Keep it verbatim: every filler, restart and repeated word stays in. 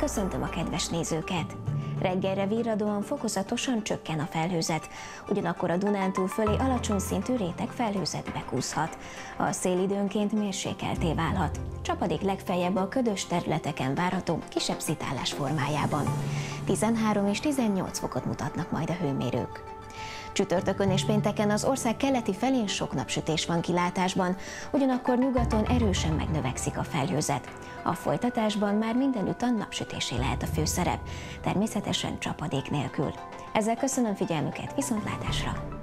Köszöntöm a kedves nézőket! Reggelre virradóan fokozatosan csökken a felhőzet, ugyanakkor a Dunántúl fölé alacsony szintű réteg felhőzet bekúszhat. A szél időnként mérsékelté válhat. Csapadék legfeljebb a ködös területeken várható kisebb szitálás formájában. tizenhárom és tizennyolc fokot mutatnak majd a hőmérők. Csütörtökön és pénteken az ország keleti felén sok napsütés van kilátásban, ugyanakkor nyugaton erősen megnövekszik a felhőzet. A folytatásban már mindenütt a napsütésé lehet a főszerep, természetesen csapadék nélkül. Ezzel köszönöm figyelmüket, viszontlátásra!